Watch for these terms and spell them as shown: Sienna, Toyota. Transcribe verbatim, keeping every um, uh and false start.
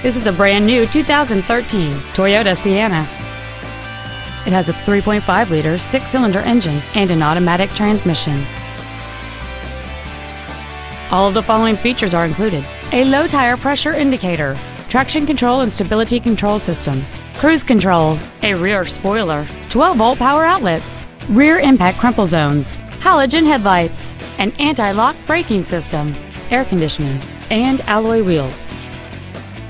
This is a brand new two thousand thirteen Toyota Sienna. It has a three point five liter six-cylinder engine and an automatic transmission. All of the following features are included: a low tire pressure indicator, traction control and stability control systems, cruise control, a rear spoiler, twelve volt power outlets, rear impact crumple zones, halogen headlights, an anti-lock braking system, air conditioning, and alloy wheels.